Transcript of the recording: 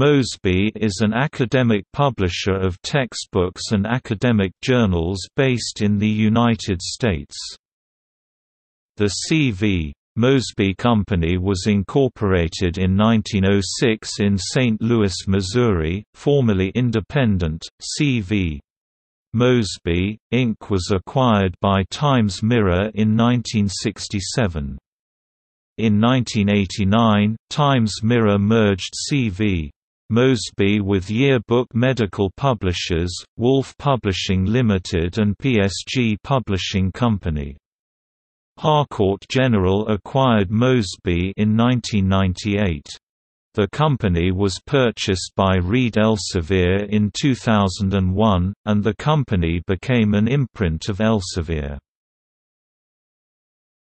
Mosby is an academic publisher of textbooks and academic journals based in the United States. The C.V. Mosby Company was incorporated in 1906 in St. Louis, Missouri, formerly independent. C.V. Mosby, Inc. was acquired by Times Mirror in 1967. In 1989, Times Mirror merged C.V. Mosby with Yearbook Medical Publishers, Wolfe Publishing Ltd. and PSG Publishing Company. Harcourt General acquired Mosby in 1998. The company was purchased by Reed Elsevier in 2001, and the company became an imprint of Elsevier.